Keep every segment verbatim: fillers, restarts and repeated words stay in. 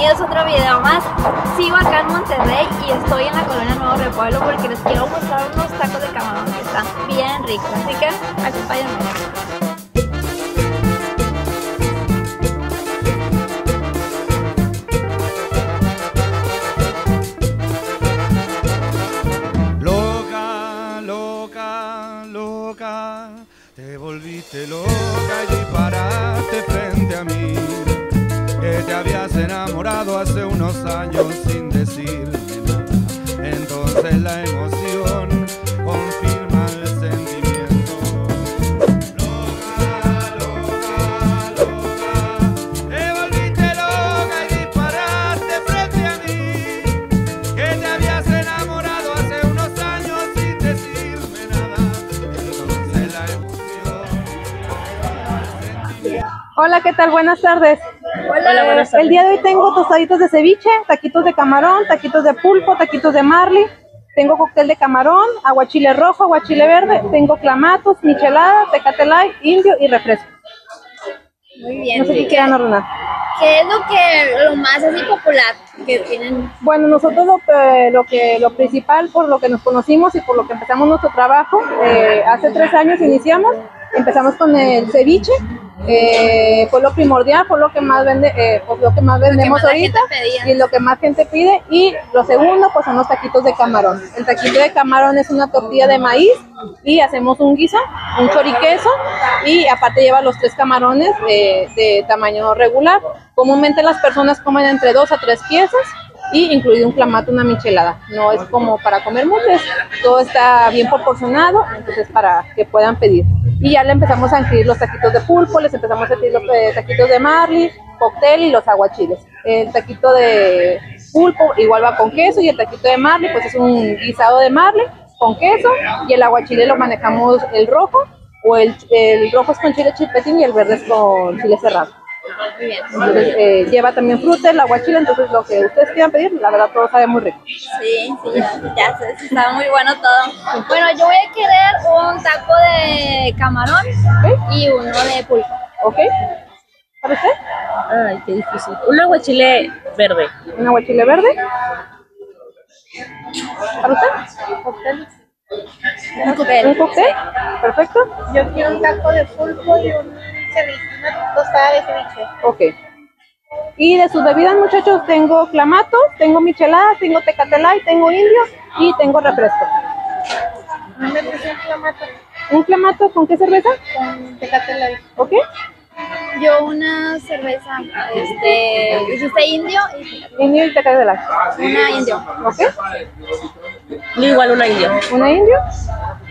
bienvenidos a otro video más. Sigo acá en Monterrey y estoy en la colonia Nuevo Repueblo porque les quiero mostrar unos tacos de camarón que están bien ricos, así que acompáñenme. Te volviste loca y paraste frente a mí, que te habías enamorado hace unos años sin decirme nada. Entonces la emoción confirma el sentimiento. Loca, loca, loca, te volviste loca y paraste frente a mí, que te habías enamorado hace unos años sin decirme nada. Entonces la emoción. Hola, ¿qué tal? Buenas tardes. Hola, eh, buenas tardes. El día de hoy tengo tostaditos de ceviche, taquitos de camarón, taquitos de pulpo, taquitos de marley, tengo cóctel de camarón, aguachile rojo, aguachile verde, tengo clamatos, michelada, tecate light, indio y refresco. Muy bien. No sé qué quieran ordenar. ¿Qué es lo que lo más así popular que tienen? Bueno, nosotros lo, eh, lo que lo principal por lo que nos conocimos y por lo que empezamos nuestro trabajo, eh, hace tres años iniciamos, empezamos con el ceviche. Eh, fue lo primordial, fue lo que más vende, eh, fue lo que más vendemos ahorita y lo que más gente pide. Y lo segundo pues son los taquitos de camarón. El taquito de camarón es una tortilla de maíz y hacemos un guiso, un choriqueso, y aparte lleva los tres camarones de, de tamaño regular. Comúnmente las personas comen entre dos a tres piezas y incluido un clamato, una michelada. No es como para comer mucho, todo está bien proporcionado, entonces para que puedan pedir. Y ya le empezamos a incluir los taquitos de pulpo, les empezamos a incluir los eh, taquitos de marley, cóctel y los aguachiles. El taquito de pulpo igual va con queso y el taquito de marley pues es un guisado de marley con queso, y el aguachile lo manejamos el rojo, o el, el rojo es con chile chipetín y el verde es con chile serrano. Muy bien. Entonces, eh, lleva también fruta, el aguachile, entonces lo que ustedes quieran pedir, la verdad todo sabe muy rico. Sí, sí, ya sé, está muy bueno todo. Bueno, yo voy a querer un taco de camarón, ¿okay? Y uno de pulpo. ¿Ok? ¿Para usted? Ay, qué difícil. Un aguachile verde. ¿Un aguachile verde? ¿Para usted? ¿Cóctel? ¿Un cóctel? ¿Un cóctel? Perfecto. Yo quiero un taco de pulpo y un ceviche, una tostada de ceviche. Ok. Y de sus bebidas, muchachos, tengo clamato, tengo michelada, tengo tecate light, tengo indio y tengo refresco. ¿Me metes un clamato? ¿Un clamato con qué cerveza? Con tecate light. Ok. Yo una cerveza, este, dijiste indio y... Indio y tecate light. Una indio. Ok. Y igual una indio. ¿Una indio?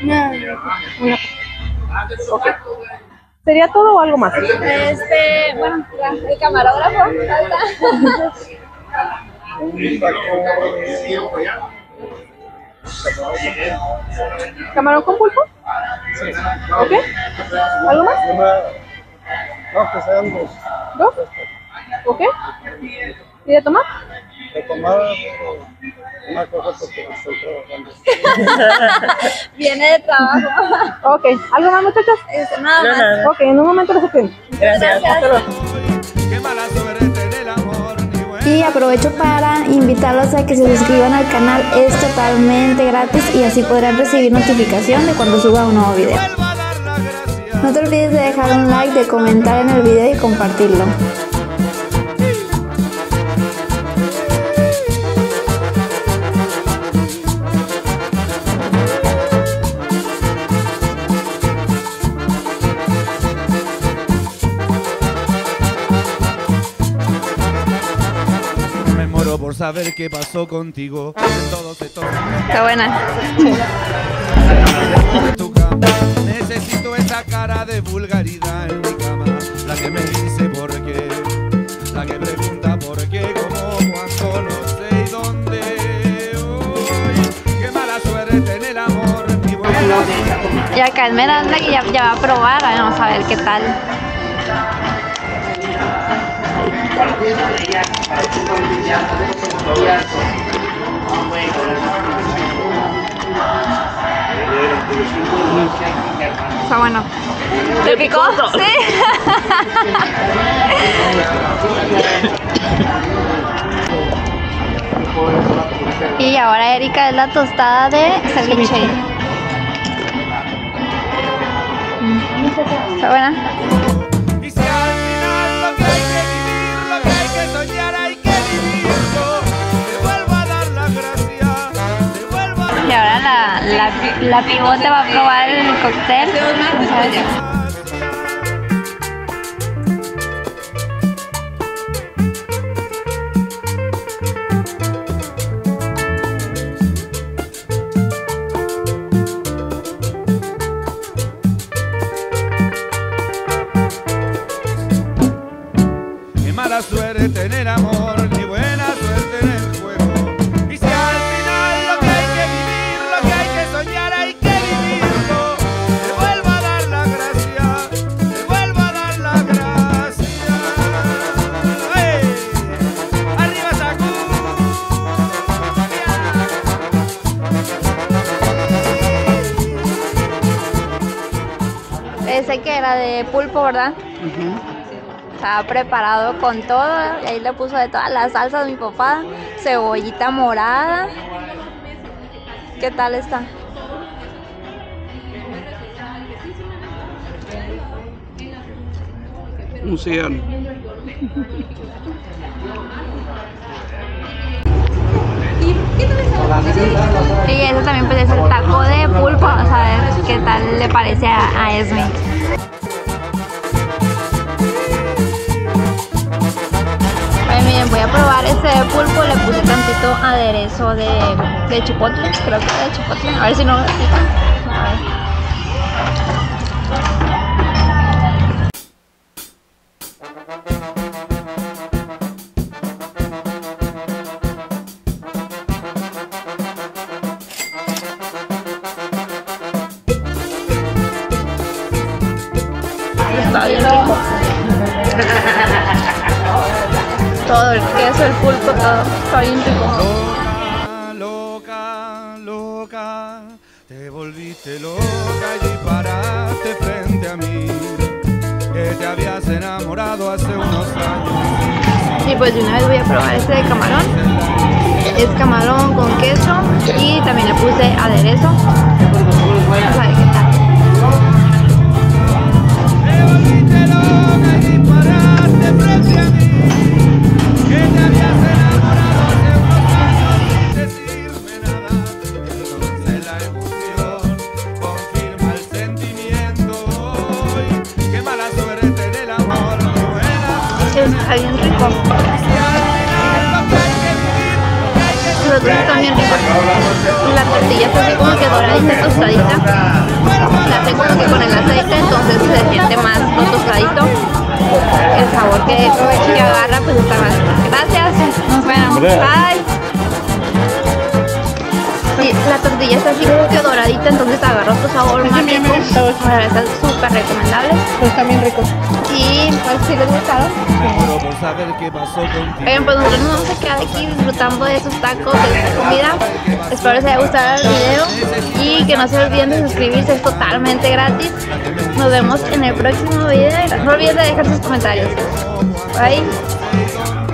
Una. Una. Ok. ¿Sería todo o algo más? Este, bueno, el camarógrafo. ¿Camarón con pulpo? Sí. ¿Ok? ¿Algo más? No, que sean dos. ¿Dos? ¿Ok? ¿Y de tomar? De tomar una cosa porque estoy trabajando. Viene de trabajo. Ok, ¿algo más, muchachos? Eso, nada no, más. Nada. Ok, en un momento lo suben. Gracias. Y aprovecho para invitarlos a que se suscriban al canal, es totalmente gratis y así podrán recibir notificación de cuando suba un nuevo video. No te olvides de dejar un like, de comentar en el video y compartirlo. Por saber qué pasó contigo en todos estos... Está buena. Necesito esa cara de vulgaridad en mi cama, la que me dice por qué, la que pregunta por qué, cómo, cuánto, no sé y dónde. Uy, qué mala suerte en el amor, mi buena. Y acá en Meranda que ya, ya va a probar, a ver, vamos a ver qué tal. Está bueno. ¿Te picó? Sí. Y ahora Erika es la tostada de ceviche. Está buena. Y si al final lo que hay que vivir, lo que hay que soñar, hay que vivirlo. Te vuelvo a dar la gracia, te vuelvo a dar la gracia. Y ahora la, la, la pivote va a probar el cóctel. Mala suerte tener amor, ni buena suerte en el juego. Y si al final lo que hay que vivir, lo que hay que soñar, hay que vivirlo. Te vuelvo a dar la gracia, te vuelvo a dar la gracia. ¡Hey! ¡Arriba Tacos! Ese que era de pulpo, ¿verdad? Uh-huh. Estaba preparado con todo, y ahí le puso de todas las salsas mi papá, cebollita morada. ¿Qué tal está? Un cien. Y eso también puede ser taco de pulpo, vamos a ver qué tal le parece a, a Esme. Miren, voy a probar este de pulpo, le puse tantito aderezo de, de chipotle, creo que de chipotle, a ver si no lo pican. A ver. Está bien rico. Todo el queso, el pulpo, todo. Está bien rico. Loca, loca, loca, te volviste loca y paraste frente a mí. Que te habías enamorado hace unos años. Y pues de una vez voy a probar este de camarón. Es camarón con queso y también le puse aderezo. Vamos a ver qué tal. Está bien rico. Los otros están bien ricos. La tortilla está así como que doradita, tostadita. La tengo como que con el aceite, entonces se siente más no tostadito. El sabor que, que agarra pues está más. Gracias. Nos vemos. Bye. Sí, la tortilla está así como que doradita, entonces agarra otro sabor más rico. Bueno, está súper recomendable. Pues está bien rico. Y pues si les gustaron. Bien, pues nosotros nos vamos a quedar aquí disfrutando de esos tacos, de esta comida. Espero les haya gustado el video y que no se olviden de suscribirse, es totalmente gratis. Nos vemos en el próximo video y no olviden de dejar sus comentarios. Bye.